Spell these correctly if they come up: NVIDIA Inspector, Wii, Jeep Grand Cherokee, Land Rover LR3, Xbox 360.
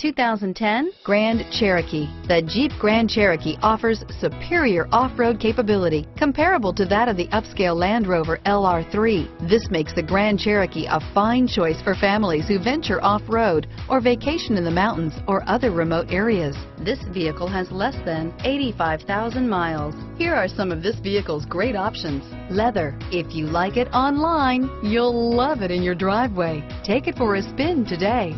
2010 Grand Cherokee. The Jeep Grand Cherokee offers superior off-road capability comparable to that of the upscale Land Rover LR3. This makes the Grand Cherokee a fine choice for families who venture off-road or vacation in the mountains or other remote areas. This vehicle has less than 85,000 miles. Here are some of this vehicle's great options. Leather. If you like it online, you'll love it in your driveway. Take it for a spin today.